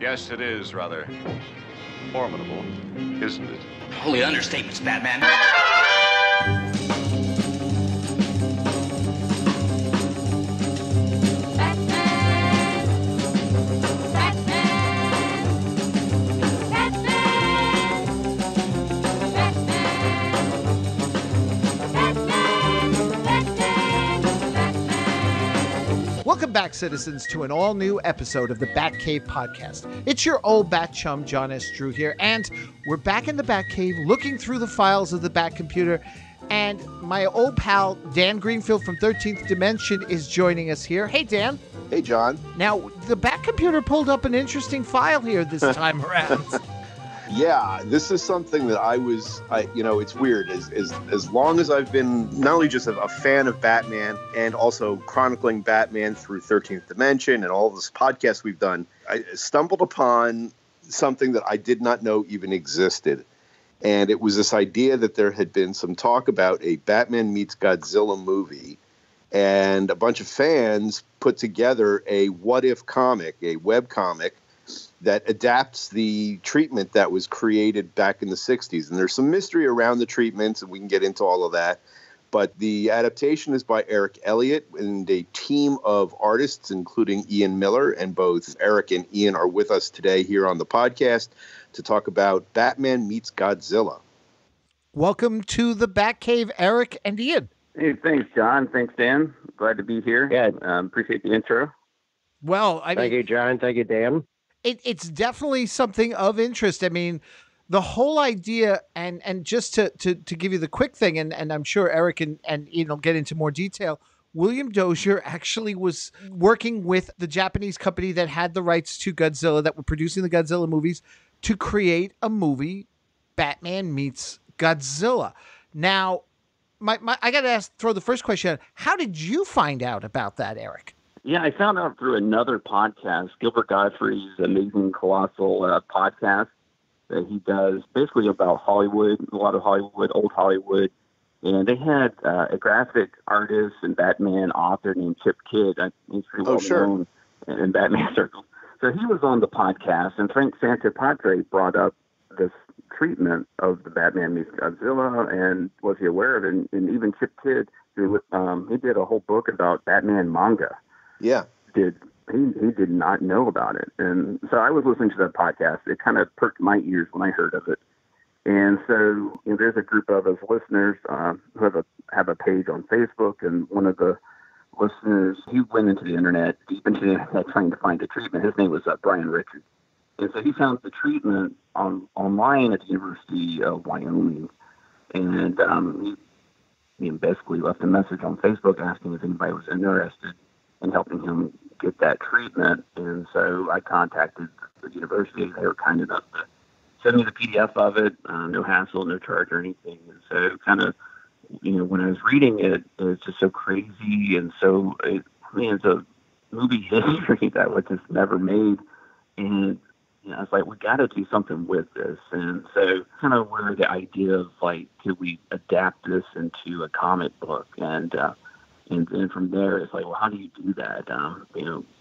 Yes, it is rather formidable, isn't it? Holy understatements, Batman. Welcome back, citizens, to an all-new episode of the Batcave Podcast. It's your old Bat chum, John S. Drew here, and we're back in the Batcave looking through the files of the Batcomputer, and my old pal, Dan Greenfield from 13th Dimension, is joining us here. Hey, Dan. Hey, John. Now, the Batcomputer pulled up an interesting file here this time around. Yeah, this is something that I it's weird. As long as I've been not only just a fan of Batman and also chronicling Batman through 13th Dimension and all this podcast we've done, I stumbled upon something that I did not know even existed. And it was this idea that there had been some talk about a Batman meets Godzilla movie, and a bunch of fans put together a what-if comic, a web comic, that adapts the treatment that was created back in the 60s. And there's some mystery around the treatments, and we can get into all of that. But the adaptation is by Eric Elliott and a team of artists, including Ian Miller. And both Eric and Ian are with us today here on the podcast to talk about Batman Meets Godzilla. Welcome to the Batcave, Eric and Ian. Hey, thanks, John. Thanks, Dan. Glad to be here. Yeah, appreciate the intro. Well, thank you, John. Thank you, Dan. It's definitely something of interest. I mean, the whole idea, and just to give you the quick thing, and I'm sure Eric and Ian will get into more detail, William Dozier actually was working with the Japanese company that had the rights to Godzilla, that were producing the Godzilla movies, to create a movie, Batman Meets Godzilla. Now, I got to throw the first question out. How did you find out about that, Eric? Yeah, I found out through another podcast, Gilbert Gottfried's Amazing Colossal Podcast, that he does basically about Hollywood, a lot of Hollywood, old Hollywood. And they had a graphic artist and Batman author named Chip Kidd. He's pretty well known in Batman circles. So he was on the podcast, and Frank Padre brought up this treatment of the Batman meets Godzilla, and was he aware of it? And even Chip Kidd, he did a whole book about Batman manga. Yeah, he did not know about it. And so I was listening to that podcast. It kind of perked my ears when I heard of it. And so there's a group of us listeners who have a page on Facebook, and one of the listeners, he went into the internet, deep into the internet, trying to find a treatment. His name was Brian Richard. And so he found the treatment online at the University of Wyoming. And he basically left a message on Facebook asking if anybody was interested and helping him get that treatment. And so I contacted the university. They were kind enough to send me the PDF of it, no hassle, no charge or anything. And so kind of, when I was reading it, it was just so crazy. And so it's a movie history that was just never made. And I was like, we got to do something with this. And so kind of where the idea of, could we adapt this into a comic book? And then from there, it's well, how do you do that?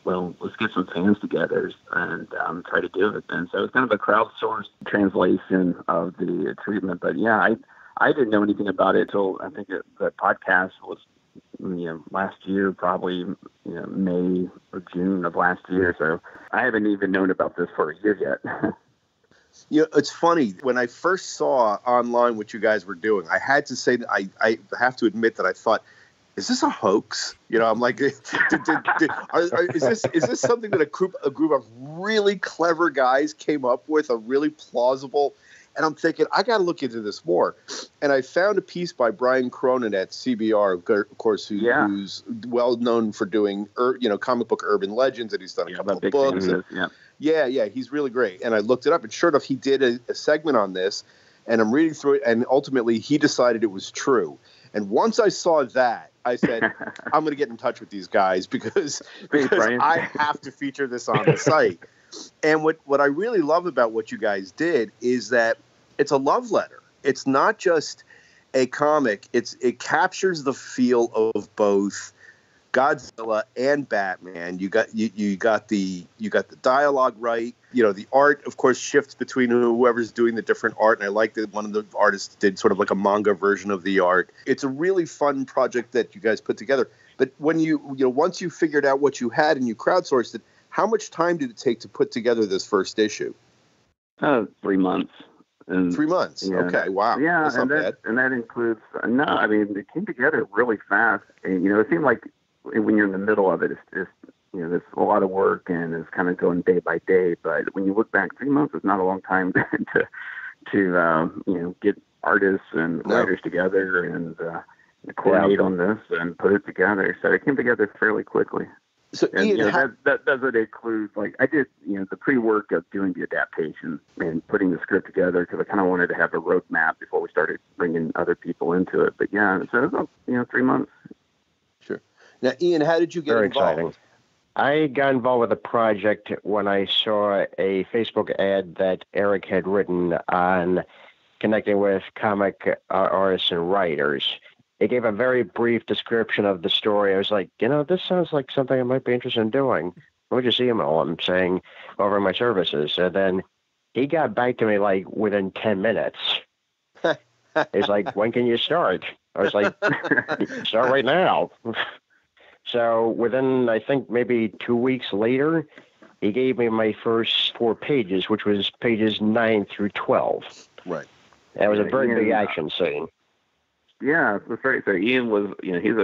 Let's get some fans together and try to do it. And so it's kind of a crowdsourced translation of the treatment. But yeah, I didn't know anything about it until I think the podcast was, last year, probably, May or June of last year. So I haven't even known about this for a year yet. It's funny. When I first saw online what you guys were doing, I had to say that I have to admit that I thought, is this a hoax? I'm like, is this something that a group of really clever guys came up with, a really plausible? And I'm thinking, I got to look into this more. And I found a piece by Brian Cronin at CBR, of course, who's well known for doing, comic book urban legends, and he's done a couple of books. Yeah, he's really great. And I looked it up, and sure enough, he did a segment on this. And I'm reading through it, and ultimately, he decided it was true. And once I saw that, I said, I'm going to get in touch with these guys because I have to feature this on the site. And what I really love about what you guys did is that it's a love letter. It's not just a comic. It captures the feel of both Godzilla and Batman. You got the dialogue right. You know, the art, of course, shifts between whoever's doing the different art. And I like that one of the artists did sort of like a manga version of the art. It's a really fun project that you guys put together. But when once you figured out what you had and you crowdsourced it, how much time did it take to put together this first issue? 3 months. And, 3 months. Yeah. Okay. Wow. Yeah. That's and, not that, bad. And that includes, no, I mean, it came together really fast. And, you know, it seemed like when you're in the middle of it, it's just, you know, there's a lot of work and it's kind of going day by day. But when you look back, 3 months is not a long time to get artists and writers together and coordinate on this and put it together. So it came together fairly quickly. So and, Ian, you know, that doesn't include, like, I did, you know, the pre-work of doing the adaptation and putting the script together because I kind of wanted to have a roadmap before we started bringing other people into it. But yeah, so it was about, 3 months. Sure. Now, Ian, how did you get involved? Exciting. I got involved with the project when I saw a Facebook ad that Eric had written on connecting with comic artists and writers. It gave a very brief description of the story. I was like, this sounds like something I might be interested in doing. Let me just email him saying, over my services. And then he got back to me like within 10 minutes. He's like, when can you start? I was like, start right now. So within, I think, maybe 2 weeks later, he gave me my first 4 pages, which was pages 9 through 12. Right. That was a very big action scene. Yeah, that's right. So Ian was, he's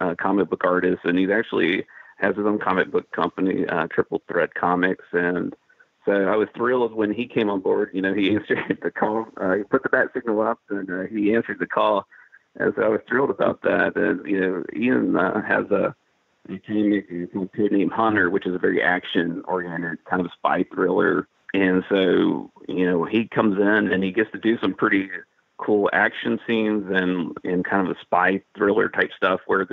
a comic book artist, and he actually has his own comic book company, Triple Threat Comics. And so I was thrilled when he came on board. He answered the call. He put the bat signal up, and he answered the call. And so I was thrilled about that. And, Ian has a comic book named Hunter, which is a very action-oriented kind of spy thriller. And so, he comes in, and he gets to do some pretty cool action scenes and kind of a spy thriller type stuff where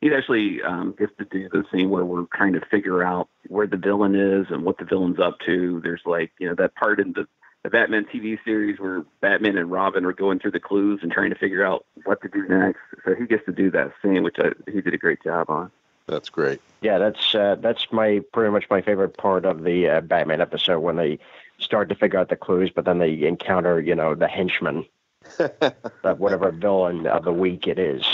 he actually gets to do the scene where we're trying to figure out where the villain is and what the villain's up to. There's like, that part in the Batman TV series where Batman and Robin are going through the clues and trying to figure out what to do next. So he gets to do that scene, which he did a great job on. That's great. Yeah, that's pretty much my favorite part of the Batman episode when they start to figure out the clues, but then they encounter, the henchman. But whatever villain of the week it is.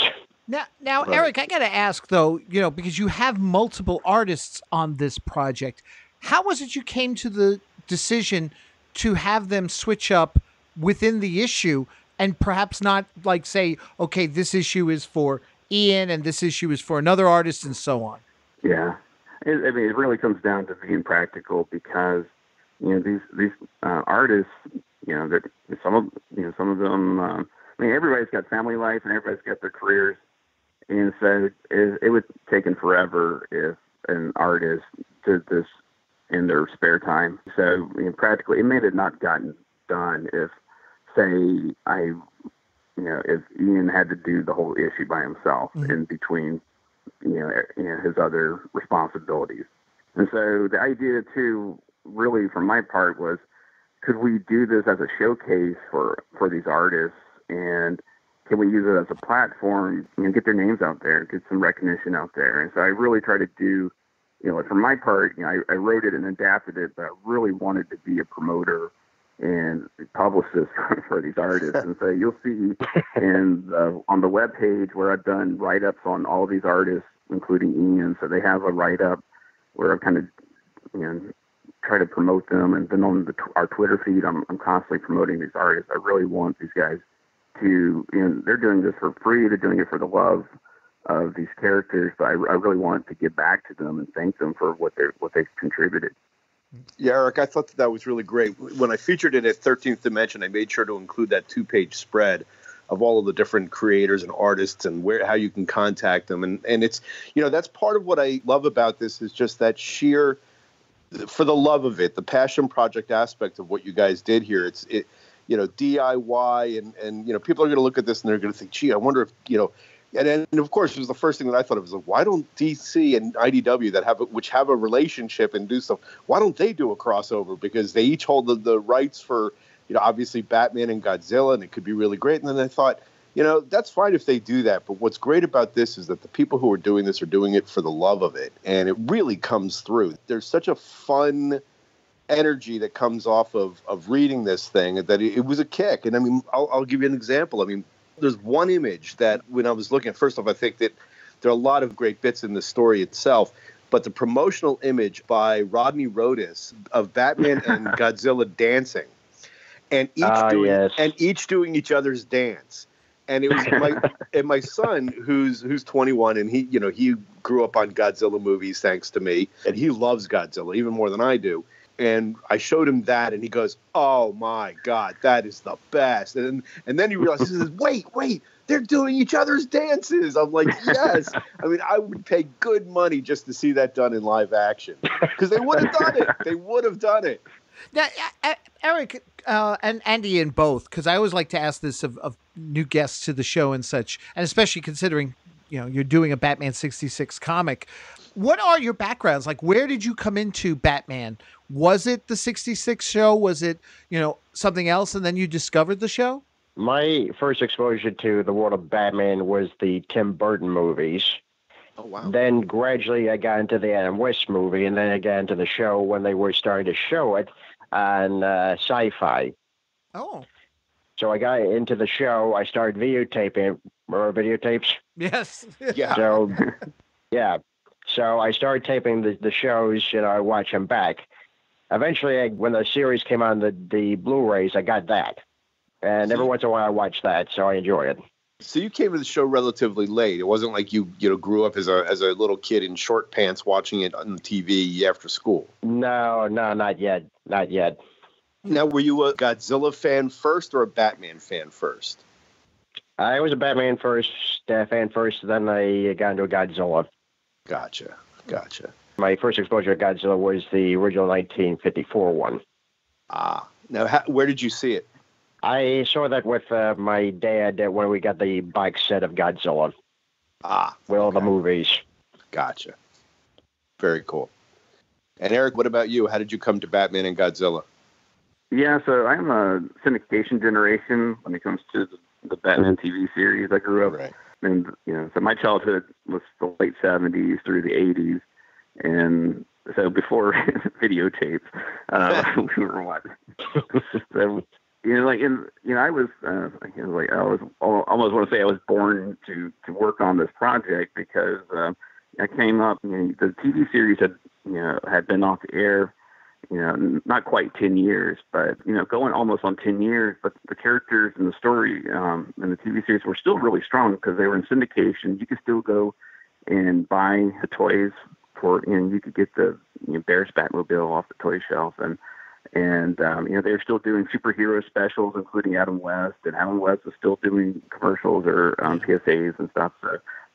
Now, right. Eric, I got to ask though, because you have multiple artists on this project, how was it you came to the decision to have them switch up within the issue and perhaps not like say, okay, this issue is for Ian and this issue is for another artist and so on? Yeah, it really comes down to being practical because these artists. Some of them. Everybody's got family life and everybody's got their careers, and so it would take forever if an artist did this in their spare time. So practically, it may have not gotten done if, say, if Ian had to do the whole issue by himself in between, his other responsibilities. And so the idea too, really, from my part was, could we do this as a showcase for these artists, and can we use it as a platform and get their names out there, get some recognition out there? And so I really try to do, for my part, I wrote it and adapted it, but I really wanted to be a promoter and publicist for these artists. And so you'll see on the webpage where I've done write-ups on all these artists, including Ian. So they have a write-up where I've kind of, try to promote them, and then on our Twitter feed, I'm constantly promoting these artists. I really want these guys to, they're doing this for free. They're doing it for the love of these characters, but I really want to give back to them and thank them for what they've contributed. Yeah, Eric, I thought that was really great. When I featured it at 13th Dimension, I made sure to include that 2-page spread of all of the different creators and artists and how you can contact them, and it's that's part of what I love about this is just that sheer. For the love of it, the passion project aspect of what you guys did here, DIY and people are going to look at this and they're going to think, gee, I wonder if, And of course, it was the first thing that I thought of was, like, why don't DC and IDW, that have a relationship and do stuff, why don't they do a crossover? Because they each hold the rights for, you know, obviously Batman and Godzilla, and it could be really great. And then I thought, you know, that's fine if they do that. But what's great about this is that the people who are doing this are doing it for the love of it. And it really comes through. There's such a fun energy that comes off of reading this thing that it was a kick. And I mean, I'll give you an example. I mean, there's one image that when I was looking at, first off, I think that there are a lot of great bits in the story itself, but the promotional image by Rodney Rodas of Batman and Godzilla dancing, and each doing each other's dance. And it was my son, who's 21, and he, you know, he grew up on Godzilla movies thanks to me, and he loves Godzilla even more than I do. And I showed him that, and he goes, "Oh my God, that is the best!" And then he realizes, "Wait, they're doing each other's dances." I'm like, "Yes!" I mean, I would pay good money just to see that done in live action, because they would have done it. They would have done it. Now, Eric and Andy, and both, because I always like to ask this of new guests to the show and such, and especially considering, you know, you're doing a Batman 66 comic. What are your backgrounds? Like, where did you come into Batman? Was it the 66 show? Was it, you know, something else, and then you discovered the show? My first exposure to the world of Batman was the Tim Burton movies. Oh, wow. Then gradually I got into the Adam West movie, and then I got into the show when they were starting to show it on Sci-Fi. Oh. So I got into the show. I started videotaping. Remember videotapes? Yes. Yeah. So, yeah. So I started taping the shows, you know, I watch them back. Eventually, when the series came on the Blu-rays, I got that. And every once in a while I watch that, so I enjoy it. So you came to the show relatively late. It wasn't like you know, grew up as a little kid in short pants watching it on TV after school. No, not yet. Not yet. Now, were you a Godzilla fan first or a Batman fan first? I was a Batman fan first, then I got into Godzilla. Gotcha. My first exposure to Godzilla was the original 1954 one. Ah. Now, where did you see it? I saw that with my dad when we got the box set of Godzilla. Ah. With all the movies. Gotcha. Very cool. And Eric, what about you? How did you come to Batman and Godzilla? Yeah, so I'm a syndication generation when it comes to the Batman TV series. I grew up... Right. And, you know, so my childhood was the late 70s through the 80s. And so before videotapes, we were watching. So, you know, like, and, you know, I almost want to say I was born to work on this project, because I came up, you know, the TV series had been off the air, you know, not quite 10 years, but, you know, going almost on 10 years, but the characters and the story and the TV series were still really strong because they were in syndication. You could still go and buy the toys for, you know, you could get the, you know, Bear's Batmobile off the toy shelf. And you know, they were still doing superhero specials, including Adam West, and Adam West was still doing commercials or PSAs and stuff.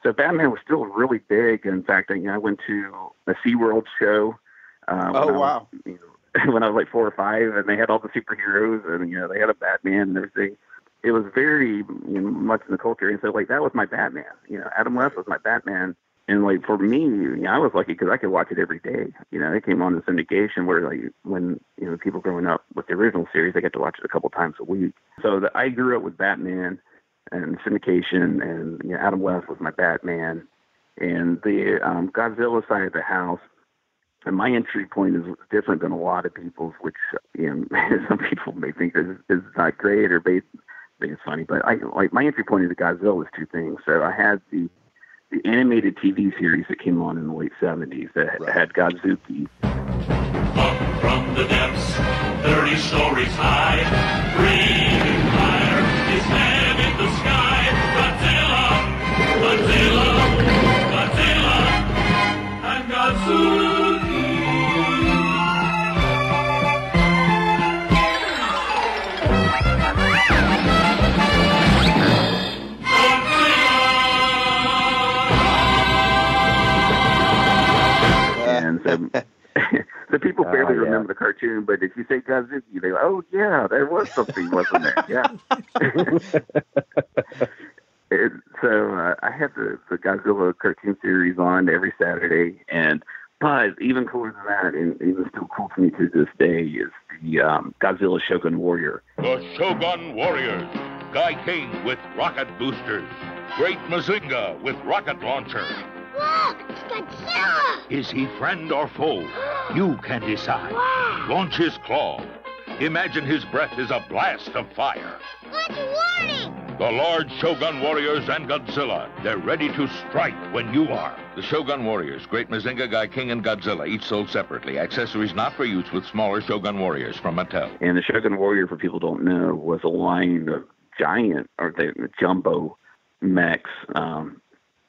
So Batman was still really big. In fact, you know, I went to a SeaWorld show. Wow. You know, when I was like 4 or 5, and they had all the superheroes, and, you know, they had a Batman and everything. It was very, you know, much in the culture. And so, like, that was my Batman. You know, Adam West was my Batman. And, like, for me, you know, I was lucky because I could watch it every day. You know, it came on in syndication where, like, when, you know, people growing up with the original series, they get to watch it a couple times a week. So I grew up with Batman and syndication, and, you know, Adam West was my Batman. And the Godzilla side of the house, and my entry point is different than a lot of people's, which, you know, some people may think is not great or it's funny. But I, like, my entry point into Godzilla was two things. So I had the animated TV series that came on in the late 70s that had Godzuki. Up from the depths, 30 stories high, breathing fire, his hand in the sky, Godzilla, and Godzuki. The people barely remember the cartoon, but if you say Godzilla, they go, "Oh yeah, there was something, wasn't there?" Yeah. So I have the Godzilla cartoon series on every Saturday, but even cooler than that, and even still cool to me to this day, is the Godzilla Shogun Warrior. The Shogun Warriors, Guy King with rocket boosters, Great Mazinga with rocket launcher. Look, it's Godzilla! Is he friend or foe? You can decide. Wow. Launch his claw. Imagine his breath is a blast of fire. Good warning! The large Shogun Warriors and Godzilla. They're ready to strike when you are. The Shogun Warriors, Great Mazinga, Guy King, and Godzilla, each sold separately. Accessories not for use with smaller Shogun Warriors from Mattel. And the Shogun Warrior, for people who don't know, was a line of giant, or the jumbo mechs. So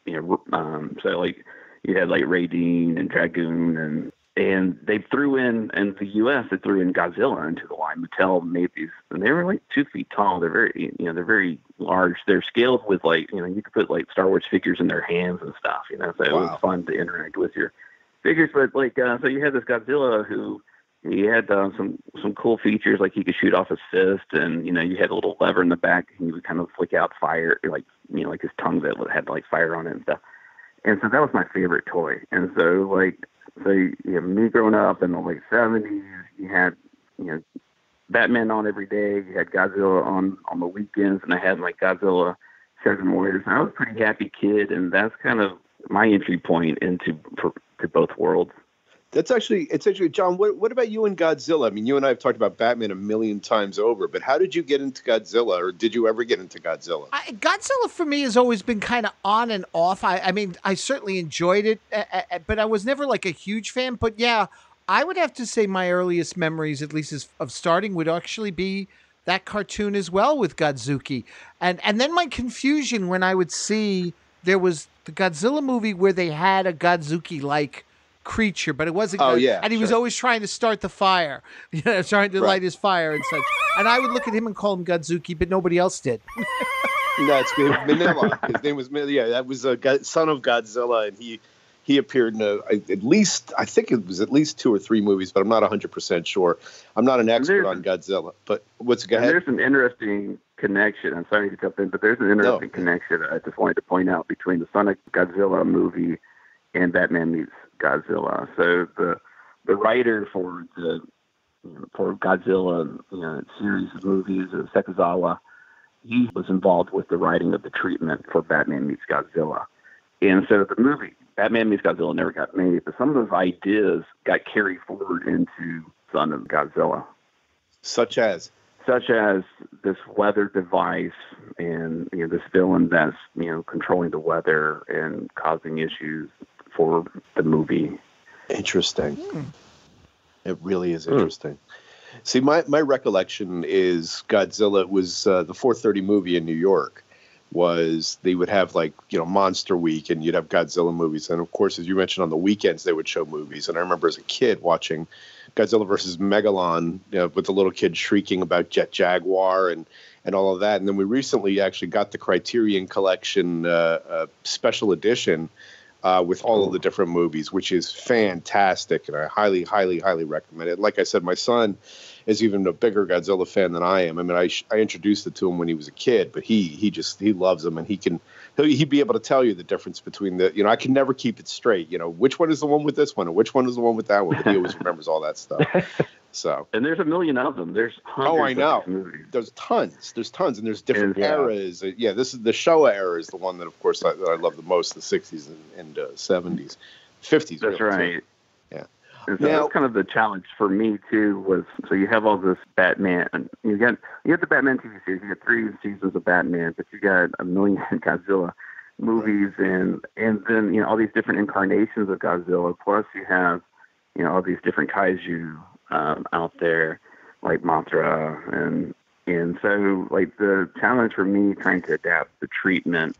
like you had like Raiden and Dragoon, and they threw in the U.S., they threw in Godzilla into the line. Mattel made these, and they were like 2 feet tall. They're very large. They're scaled with you could put like Star Wars figures in their hands and stuff, so wow. It was fun to interact with your figures. But so you had this Godzilla who he had some cool features, like he could shoot off his fist, and you had a little lever in the back, and he would kind of flick out fire, like his tongue that had like fire on it and stuff. And so that was my favorite toy. And so me growing up in the late 70s, you had, Batman on every day. You had Godzilla on the weekends, and I had my Godzilla Shogun Warriors. And I was a pretty happy kid, and that's kind of my entry point to both worlds. That's actually, John, what about you and Godzilla? I mean, you and I have talked about Batman a million times over, but how did you get into Godzilla, or did you ever get into Godzilla? Godzilla for me has always been kind of on and off. I certainly enjoyed it, but I was never like a huge fan. But yeah, I would have to say my earliest memories, at least of starting, would actually be that cartoon as well with Godzuki. And then my confusion when I would see there was the Godzilla movie where they had a Godzuki-like creature, but it wasn't. Oh yeah, and he was always trying to start the fire, trying to light his fire and such. And I would look at him and call him Godzuki, but nobody else did. That's good. Manila. His name was Manila. Yeah, that was a Son of Godzilla, and he appeared in at least 2 or 3 movies, but I'm not 100% sure. I'm not an expert on Godzilla, but go ahead. There's an interesting connection. I'm sorry to jump in, but there's an interesting connection I just wanted to point out between the Son of Godzilla movie and Batman Meets Godzilla. So the writer for Godzilla series of movies, Sekizawa, he was involved with the writing of the treatment for Batman Meets Godzilla. And so the movie Batman Meets Godzilla never got made, but some of those ideas got carried forward into Son of Godzilla. Such as this weather device and this villain that's controlling the weather and causing issues for the movie. Interesting. Mm. It really is interesting. See, my recollection is Godzilla was the 4:30 movie in New York. Was they would have Monster Week, and you'd have Godzilla movies, and of course, as you mentioned, on the weekends they would show movies. And I remember as a kid watching Godzilla versus Megalon, with the little kid shrieking about Jet Jaguar and all of that. And then we recently actually got the Criterion Collection special edition with all of the different movies, which is fantastic, and I highly, highly, highly recommend it. Like I said, my son is even a bigger Godzilla fan than I am. I mean, I introduced it to him when he was a kid, but he loves them, and he'd be able to tell you the difference between I can never keep it straight, which one is the one with this one and which one is the one with that one, but he always remembers all that stuff. So. And there's a million of them. There's hundreds. Oh, I know. Of movies. There's tons, and there's different eras. Yeah, this is the Showa era is the one that, of course, that I love the most, the 60s and 70s, 50s. That's really, right. Too. Yeah. And so that's kind of the challenge for me, too, was so you have all this Batman. You got the Batman TV series. You got 3 seasons of Batman, but you got a million Godzilla movies. Right. And then, all these different incarnations of Godzilla. Plus you have, all these different kaiju out there, like Mothra. And so, the challenge for me trying to adapt the treatment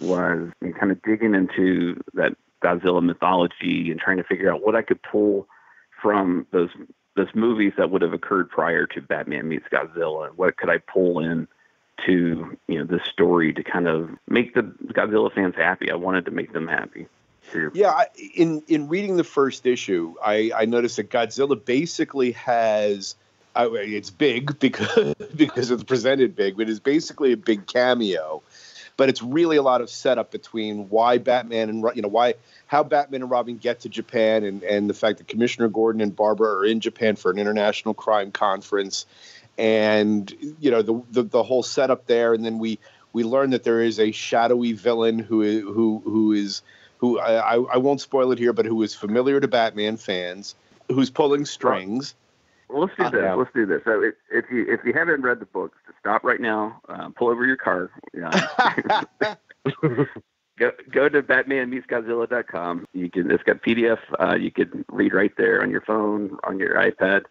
was kind of digging into that Godzilla mythology and trying to figure out what I could pull from those movies that would have occurred prior to Batman Meets Godzilla. What could I pull in to this story to kind of make the Godzilla fans happy? I wanted to make them happy too. Yeah, in reading the first issue, I noticed that Godzilla basically has. It's big because it's presented big, but it's basically a big cameo But it's really a lot of setup between why Batman and, you know, how Batman and Robin get to Japan, and the fact that Commissioner Gordon and Barbara are in Japan for an international crime conference, and, you know, the whole setup there. And then we learn that there is a shadowy villain who I won't spoil it here, but who is familiar to Batman fans, who's pulling strings. Well, let's do this. Let's do this. So if you haven't read the book, stop right now. Pull over your car. Yeah. go to BatmanMeetsGodzilla.com. You can. It's got PDF. You can read right there on your phone, on your iPad.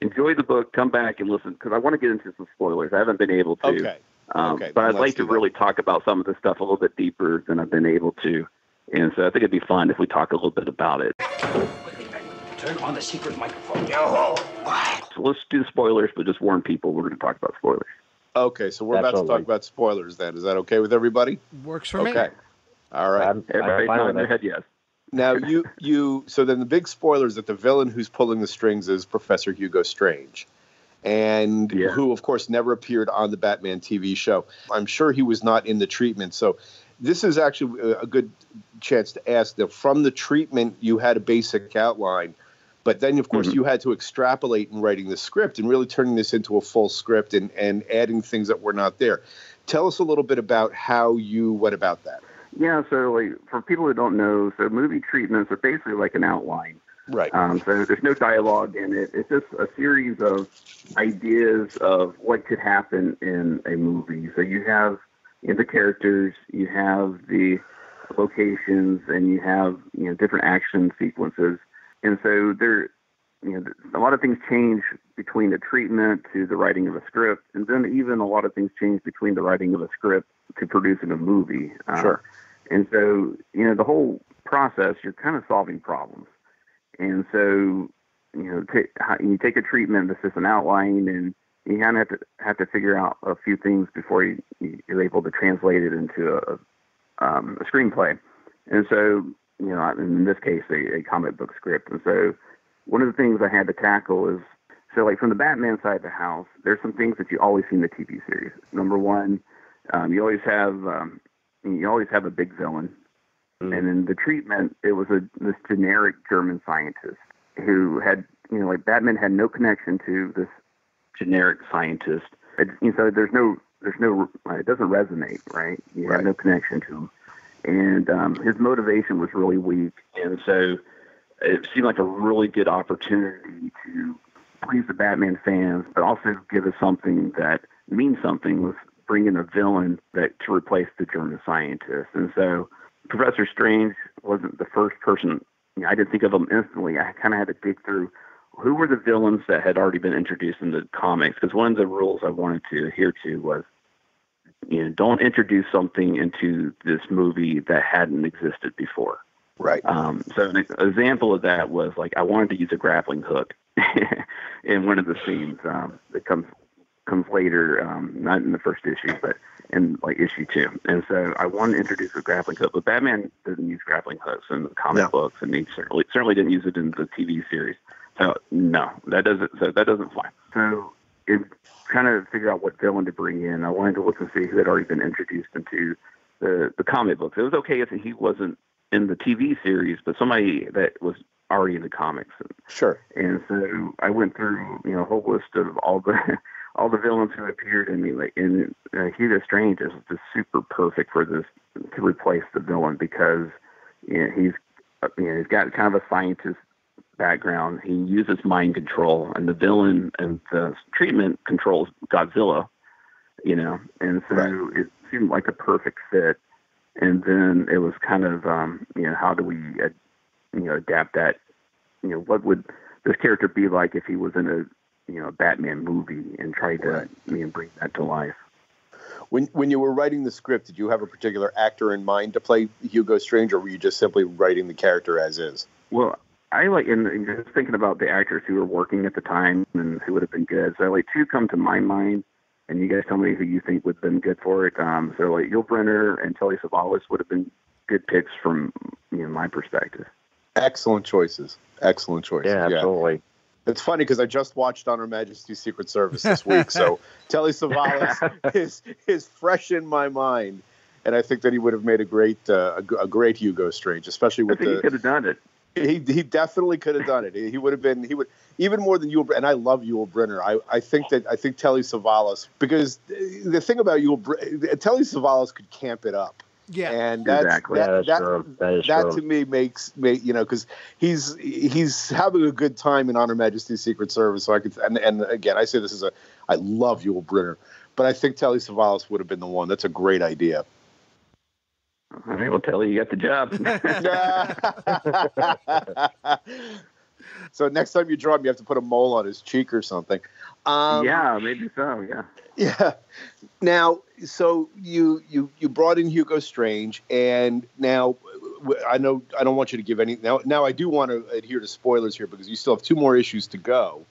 Enjoy the book. Come back and listen, because I want to get into some spoilers. I haven't been able to. Okay. But I'd like to really talk about some of this stuff a little bit deeper than I've been able to, and so I think it'd be fun if we talk a little bit about it. Turn on the secret microphone. So let's do the spoilers, but just warn people we're going to talk about spoilers. Okay, so we're about to talk about spoilers then. Is that okay with everybody? Works for me. Okay. All right. Everybody's nodding their head yes. Now, so then the big spoiler is that the villain who's pulling the strings is Professor Hugo Strange, and who, of course, never appeared on the Batman TV show. I'm sure he was not in the treatment, so this is actually a good chance to ask that from the treatment you had a basic outline, but then, of course, you had to extrapolate in writing the script and really turning this into a full script and adding things that were not there. Tell us a little bit about how you went about that. Yeah, so for people who don't know, so movie treatments are basically like an outline. Right. So there's no dialogue in it. It's just a series of ideas of what could happen in a movie. So you have the characters, you have the locations, and you have different action sequences. And so there, a lot of things change between the treatment to the writing of a script, and then even a lot of things change between the writing of a script to producing a movie. Sure. And so, the whole process, you're kind of solving problems. And so, you take a treatment that's just an outline, and you kind of have to figure out a few things before you're able to translate it into a screenplay. And so, in this case, a comic book script. And so one of the things I had to tackle is, from the Batman side of the house, there's some things that you always see in the TV series. Number one, you always have a big villain. And in the treatment, it was this generic German scientist who had, Batman had no connection to this generic scientist. So it doesn't resonate, right? You have no connection to him. And his motivation was really weak. And so it seemed like a really good opportunity to please the Batman fans, but also give us something that means something, was bring in a villain to replace the German scientist. And so Professor Strange wasn't the first person. I didn't think of him instantly. I kind of had to dig through who were the villains that had already been introduced in the comics, because one of the rules I wanted to adhere to was, don't introduce something into this movie that hadn't existed before. Right. So an example of that was, I wanted to use a grappling hook in one of the scenes that comes later, not in the first issue, but in issue 2. And so I wanted to introduce a grappling hook, but Batman doesn't use grappling hooks in the comic books, and he certainly didn't use it in the TV series. So no, that doesn't fly. So kind of figure out what villain to bring in. I wanted to look and see who had already been introduced into the comic books. It was okay if he wasn't in the TV series, but somebody that was already in the comics. Sure. And so I went through, a whole list of all the villains who appeared in me. Hugo Strange is just super perfect for this to replace the villain, because he's got kind of a scientist background. He uses mind control, and the villain and the treatment controls Godzilla, and so it seemed like a perfect fit. And then it was kind of how do we adapt that, what would this character be like if he was in a Batman movie, and try to bring that to life. When you were writing the script, did you have a particular actor in mind to play Hugo Strange, or were you just simply writing the character as is? Well, I and just thinking about the actors who were working at the time and who would have been good. So two come to my mind, and you guys tell me who you think would have been good for it. Yul Brynner and Telly Savalas would have been good picks from my perspective. Excellent choices. Excellent choices. Yeah, totally. It's funny because I just watched On Her Majesty's Secret Service this week, so Telly Savalas is fresh in my mind. And I think that he would have made a great Hugo Strange, especially with I think he could have done it. He definitely could have done it. He would have been. He would even more than Yul. And I love Yul Brynner. I think Telly Savalas, because the thing about Telly Savalas could camp it up. Yeah, and that's, exactly. That to me makes you know, because he's having a good time in Honor Majesty's Secret Service. So I could and again, I say this is I love Yul Brynner, but I think Telly Savalas would have been the one. That's a great idea. All right, well, Telly, you got the job. So next time you draw him, you have to put a mole on his cheek or something. Yeah, maybe so. Yeah. Yeah. Now, so you brought in Hugo Strange, and now I know I don't want you to give any. Now I do want to adhere to spoilers here because you still have two more issues to go.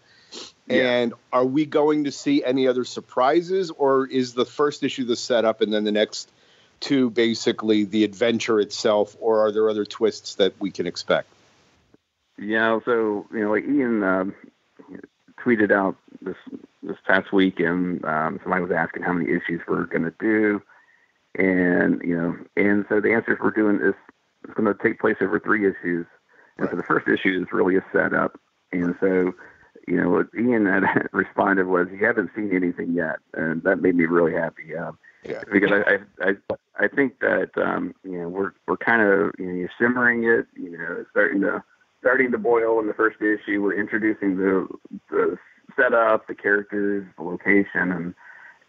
Yeah. And are we going to see any other surprises, or is the first issue the setup, and then the next two basically the adventure itself, or are there other twists that we can expect? Yeah, so you know, like Ian tweeted out this past week, and somebody was asking how many issues we're going to do, and you know, and so the answer is we're doing this. It's going to take place over three issues, and so the first issue is really a setup, and so you know, what Ian had responded was, "You haven't seen anything yet," and that made me really happy. Yeah. Because I think that you know, we're kind of, you know, you're simmering it, you know, it's starting to boil in the first issue. We're introducing the setup, the characters, the location,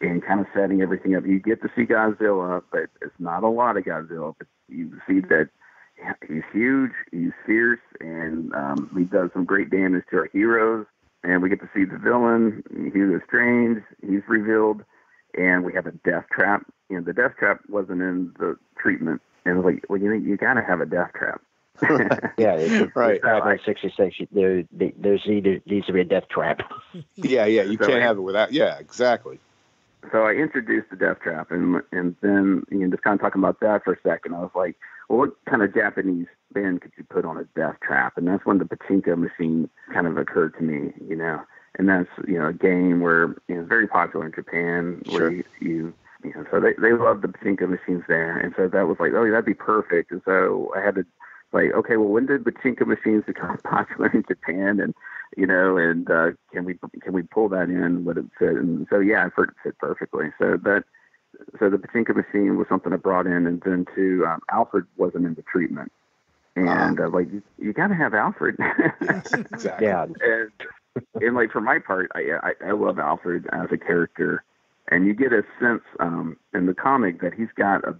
and kind of setting everything up. You get to see Godzilla, but it's not a lot of Godzilla. But you see that he's huge, he's fierce, and he does some great damage to our heroes. And we get to see the villain, Hugo Strange. He's revealed. And we have a death trap. You know, the death trap wasn't in the treatment. And it was like, well, you gotta have a death trap. Yeah, it's right. So like 66. There needs to be a death trap. Yeah. You so can't have it without. Yeah, exactly. So I introduced the death trap, and then, you know, just kind of talking about that for a second. I was like, well, what kind of Japanese spin could you put on a death trap? And that's when the pachinko machine kind of occurred to me, you know. And that's, you know, a game where, you know, very popular in Japan. Where you know, so they love the pachinko machines there. And so that was like, oh, that'd be perfect. And so I had to, like, okay, well, when did pachinko machines become popular in Japan? And, you know, and can we pull that in, what it said? And so, yeah, it fit perfectly. So the pachinko machine was something I brought in. And then, too, Alfred wasn't in the treatment. And, like, you got to have Alfred. Yes, exactly. Yeah. And like, for my part, I love Alfred as a character, and you get a sense in the comic that he's got a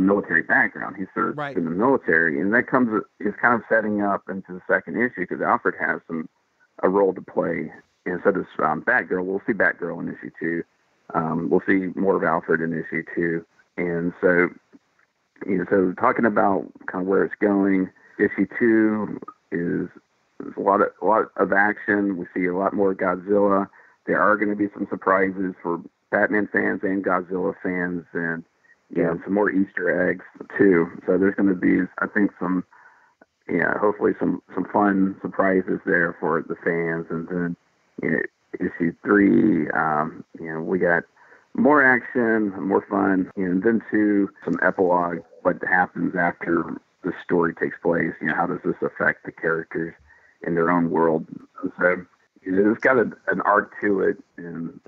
military background. He served in the military, and that is kind of setting up into the second issue, because Alfred has a role to play, and so does Batgirl. We'll see Batgirl in issue 2. We'll see more of Alfred in issue 2, and so, you know, so talking about kind of where it's going, issue 2 is. There's a lot of action. We see a lot more Godzilla. There are going to be some surprises for Batman fans and Godzilla fans, and you know, some more Easter eggs too. So there's going to be, I think, some, yeah, hopefully some fun surprises there for the fans. And then, you know, issue 3, you know, we got more action, more fun, and then to some epilogue. What happens after the story takes place? You know, how does this affect the characters in their own world? So it's got an arc to it, and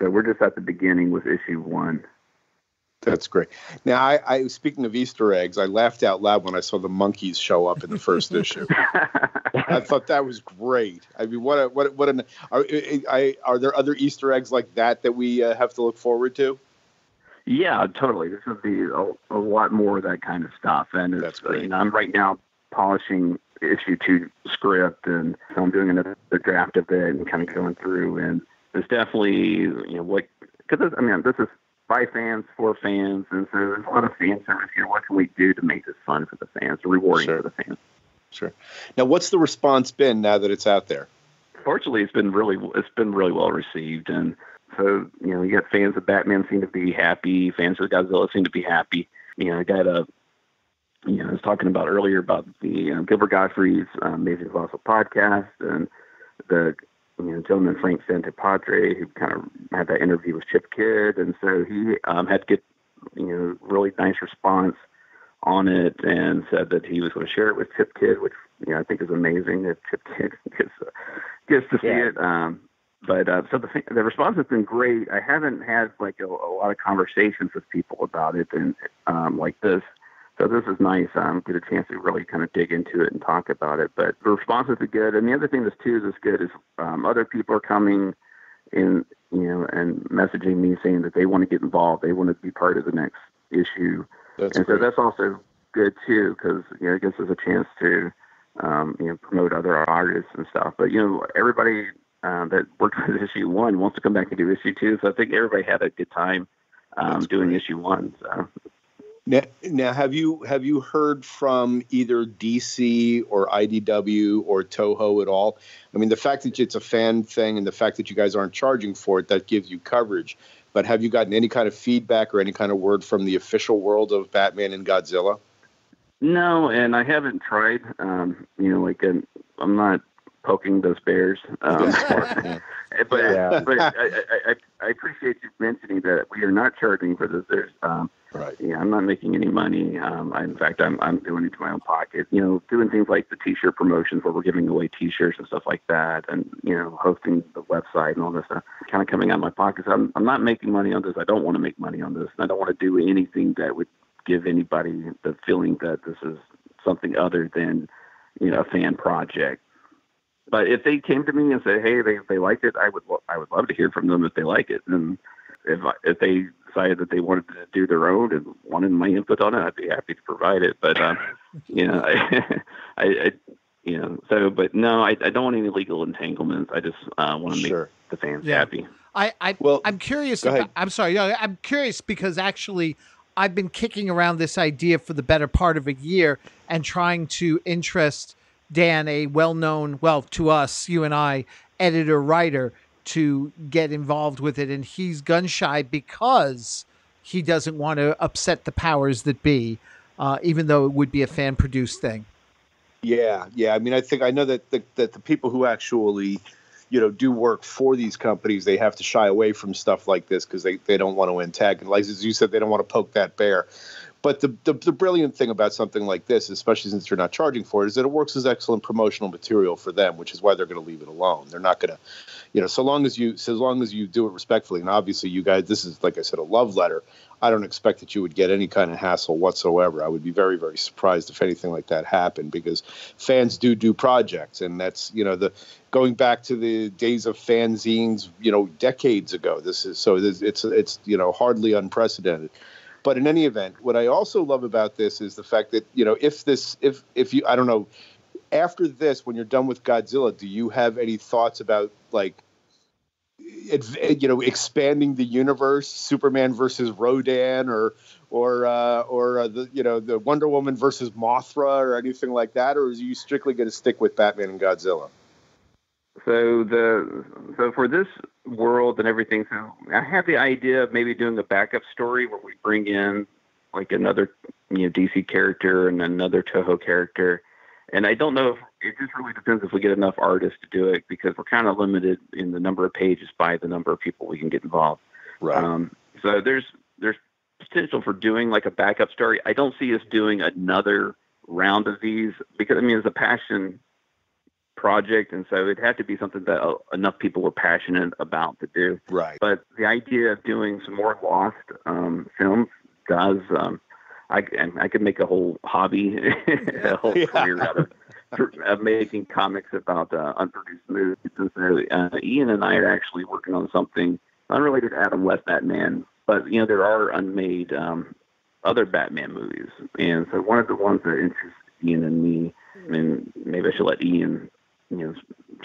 so we're just at the beginning with issue 1. That's great. Now, I speaking of Easter eggs, I laughed out loud when I saw the monkeys show up in the first issue. I thought that was great. I mean, are there other Easter eggs like that we have to look forward to? Yeah, totally. This would be a lot more of that kind of stuff, and it's, that's great. You know, I'm right now polishing issue 2 script, and so I'm doing another draft of it and kind of going through, and there's definitely, you know, what, because I mean, this is by fans for fans, and so there's a lot of fan service here. What can we do to make this fun for the fans, rewarding for the fans? Sure. Now, what's the response been now that it's out there? Fortunately, it's been really well received, and so, you know, you got fans of Batman seem to be happy, fans of Godzilla seem to be happy. You know, I got a, you know, I was talking about earlier about the Gilbert Gottfried's Amazing Colossal Podcast, and the, you know, gentleman Frank Padre, who kind of had that interview with Chip Kidd, and so he had to get really nice response on it, and said that he was going to share it with Chip Kidd, which I think is amazing that Chip Kidd gets to see it. So the response has been great. I haven't had a lot of conversations with people about it and like this. So this is nice. Get a chance to really kind of dig into it and talk about it. But the response has been good. And the other thing that's too is good is other people are coming in, and messaging me saying that they want to get involved. They want to be part of the next issue. So that's also good too, because it gives us a chance to promote other artists and stuff. But everybody that worked with issue one wants to come back and do issue two. So I think everybody had a good time doing issue one. So. Now, have you heard from either DC or IDW or Toho at all? I mean, the fact that it's a fan thing and the fact that you guys aren't charging for it, that gives you coverage. But have you gotten any kind of feedback or any kind of word from the official world of Batman and Godzilla? No, and I haven't tried. I'm not poking those bears. But I appreciate you mentioning that we are not charging for this. There's right. Yeah, I'm not making any money. I'm doing it to my own pocket. Doing things like the T-shirt promotions where we're giving away T-shirts and stuff like that, and hosting the website and all this stuff, kind of coming out of my pocket. So I'm not making money on this. I don't want to make money on this. And I don't want to do anything that would give anybody the feeling that this is something other than a fan project. But if they came to me and said, "Hey, they liked it," I would love to hear from them if they like it. And if they decided that they wanted to do their own and wanted my input on it, I'd be happy to provide it. But I don't want any legal entanglements. I just want to make the fans happy. I'm curious. I'm sorry. No, I'm curious because actually, I've been kicking around this idea for the better part of a year and trying to interest Dan, a well-known, to us, you and I, editor, writer, to get involved with it. And he's gun shy because he doesn't want to upset the powers that be, even though it would be a fan-produced thing. Yeah. I mean, I know that the people who actually, do work for these companies, they have to shy away from stuff like this because they don't want to antagonize. As you said, they don't want to poke that bear. But the brilliant thing about something like this, especially since you're not charging for it, is that it works as excellent promotional material for them, which is why they're going to leave it alone. They're not going to, so long as you do it respectfully, and obviously you guys, this is, like I said, a love letter. I don't expect that you would get any kind of hassle whatsoever. I would be very, very surprised if anything like that happened, because fans do projects, and that's, going back to the days of fanzines, decades ago. It's hardly unprecedented. But in any event, what I also love about this is the fact that, if you, I don't know, after this, when you're done with Godzilla, do you have any thoughts about expanding the universe, Superman versus Rodan, or the Wonder Woman versus Mothra, or anything like that? Or are you strictly going to stick with Batman and Godzilla? So for this world and everything, so I have the idea of maybe doing a backup story where we bring in another DC character and another Toho character, and I don't know if it just really depends if we get enough artists to do it, because we're kind of limited in the number of pages by the number of people we can get involved. Right. So there's potential for doing a backup story. I don't see us doing another round of these because it's a passion project, and so it'd have to be something that enough people were passionate about to do. Right. But the idea of doing some more lost films does. I could make a whole hobby, a whole career out of making comics about unproduced movies. And so Ian and I are actually working on something unrelated to Adam West Batman, but there are unmade other Batman movies, and so one of the ones that interests Ian and me. I mean, maybe I should let Ian.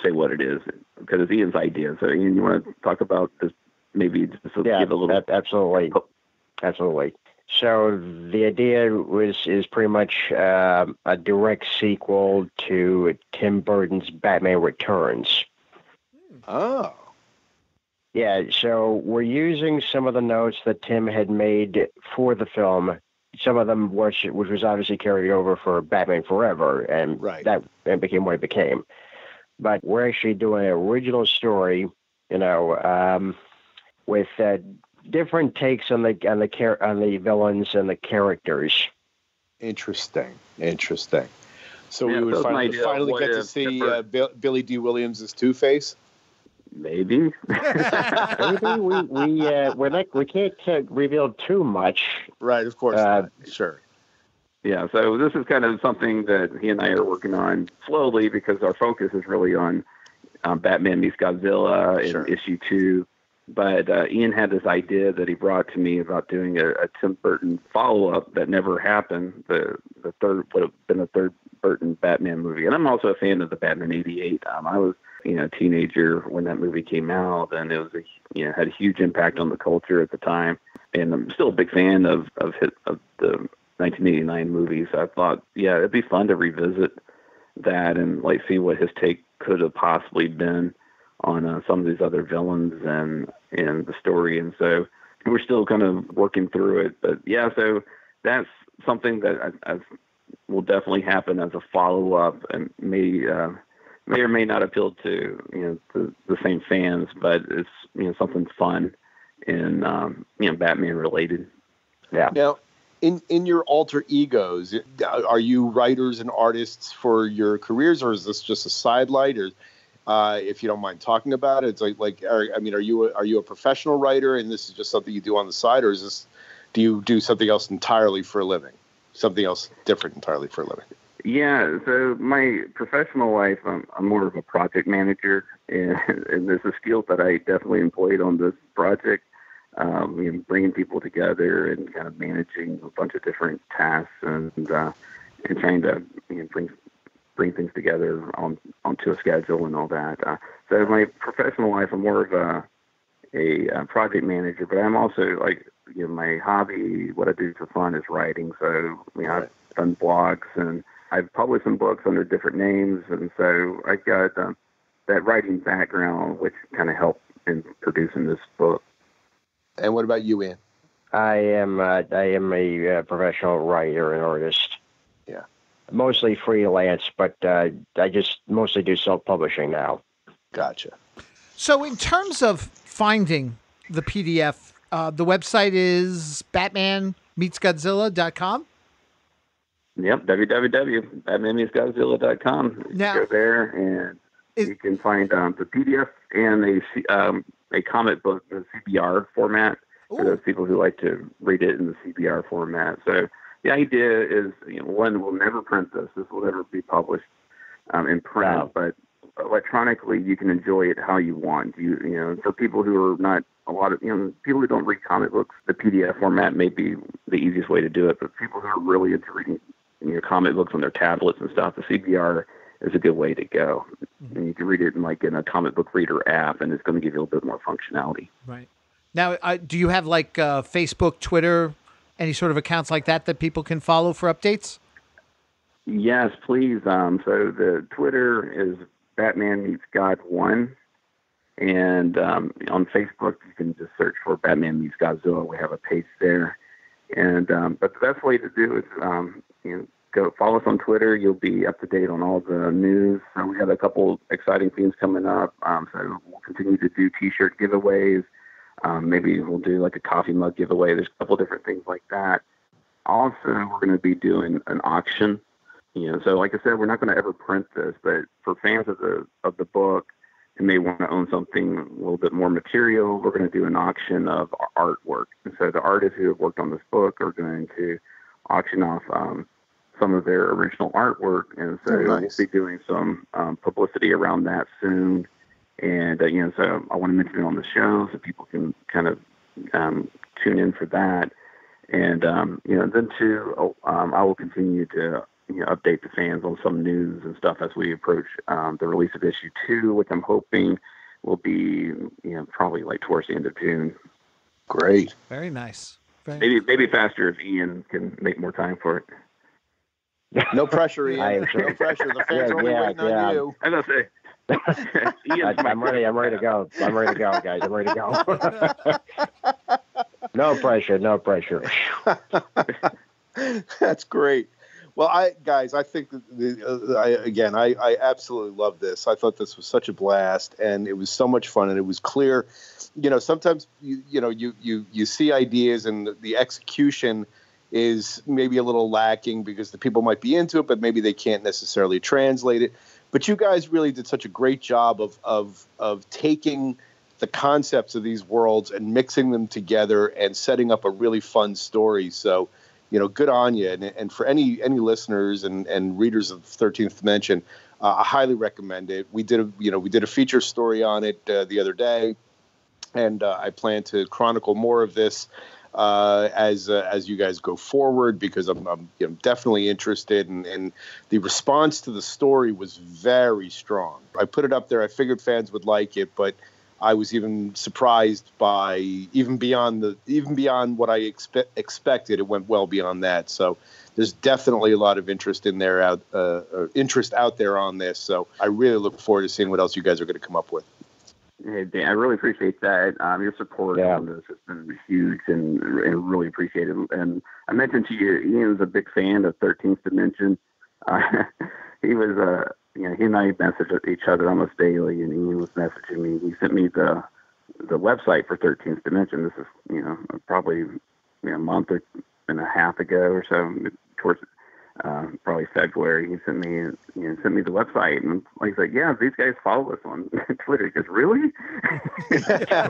Say what it is, because it's Ian's idea. So Ian, you want to talk about this? Maybe just give a little. Absolutely. So the idea is pretty much a direct sequel to Tim Burton's Batman Returns. Oh. Yeah. So we're using some of the notes that Tim had made for the film. Some of them, which was obviously carried over for Batman Forever, and that became what it became. But we're actually doing an original story, with different takes on the villains and the characters. Interesting. So yeah, we would finally get to see Billy D. Williams as Two-Face. Maybe. we can't reveal too much. Right, of course. Sure. Yeah, so this is kind of something that he and I are working on slowly because our focus is really on Batman Meets Godzilla in issue 2. But Ian had this idea that he brought to me about doing a Tim Burton follow-up that never happened. The third would have been the third Burton Batman movie. And I'm also a fan of the Batman 88. I was a teenager when that movie came out, and it was had a huge impact on the culture at the time. And I'm still a big fan of the 1989 movie. So I thought, it'd be fun to revisit that and see what his take could have possibly been on some of these other villains and the story. And so we're still kind of working through it. But yeah, so that's something that I will definitely happen as a follow-up and may or may not appeal to the same fans, but it's something fun and Batman related. Yeah. Now, in your alter egos, are you writers and artists for your careers, or is this just a sidelight? Or if you don't mind talking about it, it's are you a professional writer and this is just something you do on the side, or do you do something else entirely for a living? Something else different entirely for a living? Yeah, so my professional life, I'm more of a project manager, and there's a skill that I definitely employed on this project, bringing people together and kind of managing a bunch of different tasks and trying to bring things together onto a schedule and all that. So my professional life, I'm more of a project manager, but I'm also my hobby, what I do for fun, is writing. So I've done blogs and I've published some books under different names, and so I got that writing background, which kind of helped in producing this book. And what about you, Ian? I am a professional writer and artist. Yeah. Mostly freelance, but I just mostly do self-publishing now. Gotcha. So in terms of finding the PDF, the website is batmanmeetsgodzilla.com? Yep, www.batmanmeetsgodzilla.com. Now, go there, and you can find the PDF and a comic book in the CBR format for those people who like to read it in the CBR format. So the idea is, one, we'll never print this. This will never be published in print, but electronically you can enjoy it how you want. For people who are not people who don't read comic books, the PDF format may be the easiest way to do it. But people who are really into reading comic books on their tablets and stuff, the CBR is a good way to go. Mm-hmm. And you can read it in a comic book reader app, and it's going to give you a little bit more functionality. Right. Now, do you have Facebook, Twitter, any sort of accounts like that people can follow for updates? Yes, please. So the Twitter is Batman Meets God 1. And on Facebook, you can just search for Batman Meets Godzilla. We have a page there. And but the best way to do is go follow us on Twitter. You'll be up to date on all the news. So we got a couple exciting things coming up. So we'll continue to do T-shirt giveaways. Maybe we'll do a coffee mug giveaway. There's a couple different things like that. Also, we're going to be doing an auction. So like I said, we're not going to ever print this, but for fans of the book who may want to own something a little bit more material, we're going to do an auction of artwork. And so the artists who have worked on this book are going to auction off some of their original artwork. And so we'll be doing some publicity around that soon. And, so I want to mention it on the show so people can kind of tune in for that. And, then, too, I will continue to update the fans on some news and stuff as we approach the release of issue 2, which I'm hoping will be, probably towards the end of June. Great. Very nice. Maybe faster if Ian can make more time for it. No pressure, Ian. No pressure. The fans are waiting on you. I was going to say. I'm ready to go. I'm ready to go, guys. I'm ready to go. No pressure. That's great. Well, I think I absolutely love this. I thought this was such a blast, and it was so much fun, and it was clear. You know, sometimes you see ideas, and the execution is maybe a little lacking because the people might be into it, but maybe they can't necessarily translate it. But you guys really did such a great job of taking the concepts of these worlds and mixing them together and setting up a really fun story. So, you know, good on you. And for any listeners and readers of 13th Dimension, I highly recommend it. We did a feature story on it the other day, and I plan to chronicle more of this as you guys go forward, because I'm definitely interested, and the response to the story was very strong. I put it up there. I figured fans would like it, but I was even surprised by even beyond what I expected. It went well beyond that. So there's definitely a lot of interest out there on this. So I really look forward to seeing what else you guys are going to come up with. Hey, Dan, I really appreciate that. Your support on this has been huge and really appreciated. And I mentioned to you, Ian was a big fan of 13th Dimension. He was he and I messaged each other almost daily, and Ian was messaging me. He sent me the website for 13th Dimension. This is probably a month and a half ago or so, towards probably February. He sent me the website, and like I said, yeah, these guys follow us on Twitter. He goes, really? Yeah,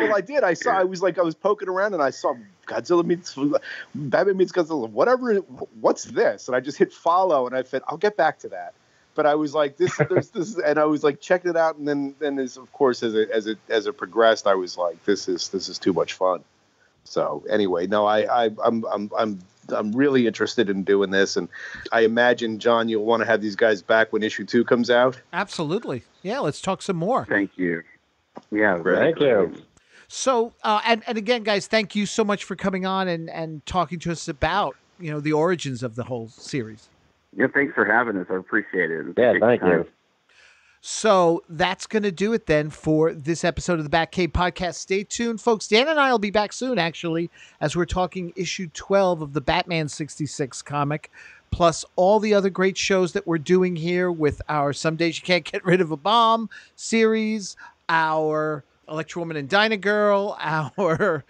well, I did. I saw. I was poking around, and I saw Batman Meets Godzilla. What's this? And I just hit follow, and I said, I'll get back to that. But I was like, and I was like, checking it out, and then of course, as it progressed, I was like, this is too much fun. So anyway, no, I'm really interested in doing this, and I imagine, John, you'll want to have these guys back when issue 2 comes out. Absolutely, yeah. Let's talk some more. Thank you. Yeah, thank you. So, and again, guys, thank you so much for coming on and talking to us about, the origins of the whole series. Yeah, thanks for having us. I appreciate it. Yeah, thank you. So that's going to do it then for this episode of the Batcave Podcast. Stay tuned, folks. Dan and I will be back soon, actually, as we're talking issue 12 of the Batman 66 comic, plus all the other great shows that we're doing here with our Some Days You Can't Get Rid of a Bomb series, our Electro Woman and Dinah Girl, our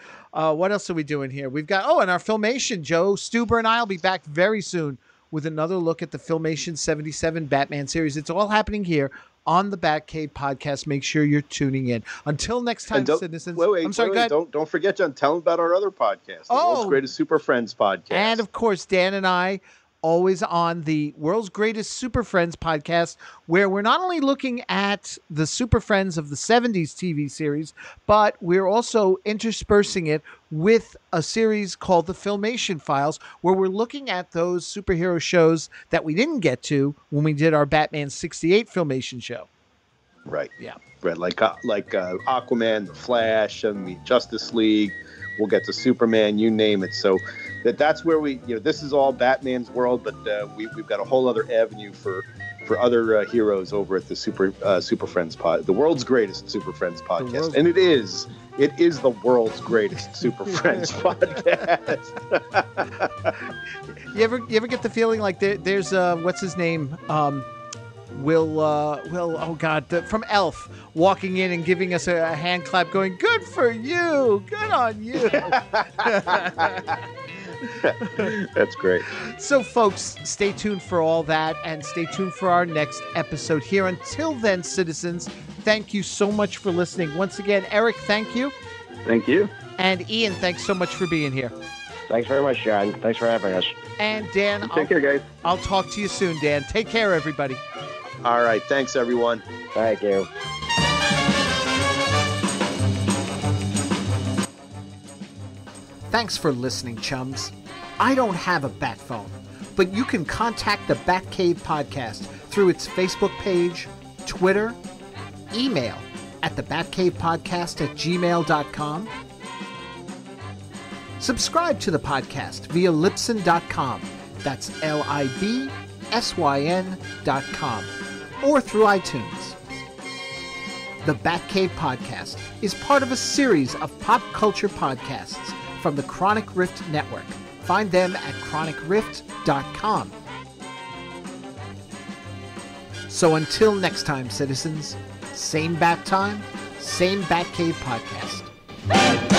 what else are we doing here? We've got and our Filmation. Joe Stuber and I'll be back very soon with another look at the Filmation 77 Batman series. It's all happening here on the Batcave Podcast. Make sure you're tuning in. Until next time, citizens. Wait, don't forget, John. Tell them about our other podcast, the World's Greatest Super Friends podcast, and of course, Dan and I. Always on the World's Greatest Super Friends podcast, where we're not only looking at the Super Friends of the 70s TV series, but we're also interspersing it with a series called The Filmation Files, where we're looking at those superhero shows that we didn't get to when we did our Batman 68 Filmation show. Right. Yeah. Right. Like Aquaman, The Flash, and the Justice League. We'll get to Superman, you name it. So that's where we, this is all Batman's world, but we've got a whole other avenue for other heroes over at the Super Friends Pod, the World's Greatest Super Friends Podcast, and it is the World's Greatest Super Friends Podcast. You ever get the feeling like there's what's his name? Will, from Elf, walking in and giving us a hand clap, going, "Good for you, good on you." That's great. So, folks, stay tuned for all that, and stay tuned for our next episode here. Until then, citizens, thank you so much for listening. Once again, Eric, thank you. Thank you. And Ian, thanks so much for being here. Thanks very much, John. Thanks for having us. And Dan, take care, guys. I'll talk to you soon, Dan. Take care, everybody. All right. Thanks, everyone. Thank you. Thanks for listening, chums. I don't have a bat phone, but you can contact the Batcave Podcast through its Facebook page, Twitter, email at thebatcavepodcast@gmail.com. Subscribe to the podcast via Libsyn.com. That's LIBSYN.com, or through iTunes. The Batcave Podcast is part of a series of pop culture podcasts from the Chronic Rift Network, Find them at chronicrift.com. So until next time, citizens, same bat time, same Batcave podcast.